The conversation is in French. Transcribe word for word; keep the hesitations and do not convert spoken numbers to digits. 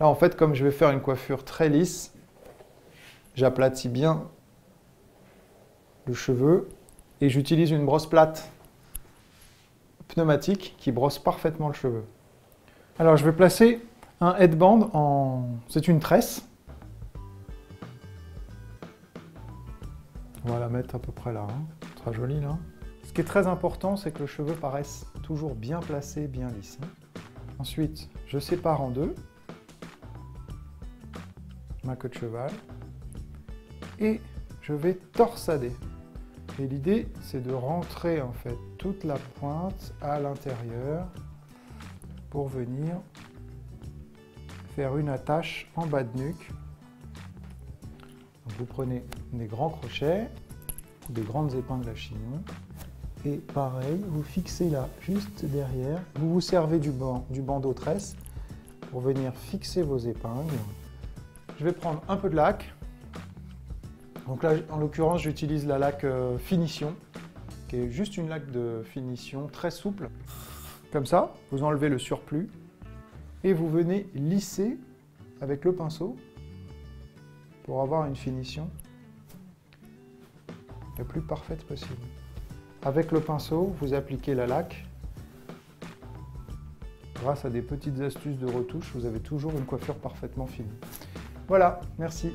Là, en fait, comme je vais faire une coiffure très lisse, j'aplatis bien le cheveu et j'utilise une brosse plate pneumatique qui brosse parfaitement le cheveu. Alors, je vais placer un headband en... c'est une tresse. On va la mettre à peu près là, hein. Ce sera joli là. Ce qui est très important, c'est que le cheveu paraisse toujours bien placé, bien lisse. Ensuite, je sépare en deux ma queue de cheval et je vais torsader. Et l'idée, c'est de rentrer en fait toute la pointe à l'intérieur pour venir faire une attache en bas de nuque. Donc, vous prenez des grands crochets, des grandes épingles à chignon. Et pareil, vous fixez là, juste derrière. Vous vous servez du, bord, du bandeau tresse pour venir fixer vos épingles. Je vais prendre un peu de laque. Donc là, en l'occurrence, j'utilise la laque euh, finition, qui est juste une laque de finition très souple. Comme ça, vous enlevez le surplus et vous venez lisser avec le pinceau pour avoir une finition la plus parfaite possible. Avec le pinceau, vous appliquez la laque. Grâce à des petites astuces de retouche, vous avez toujours une coiffure parfaitement finie. Voilà, merci.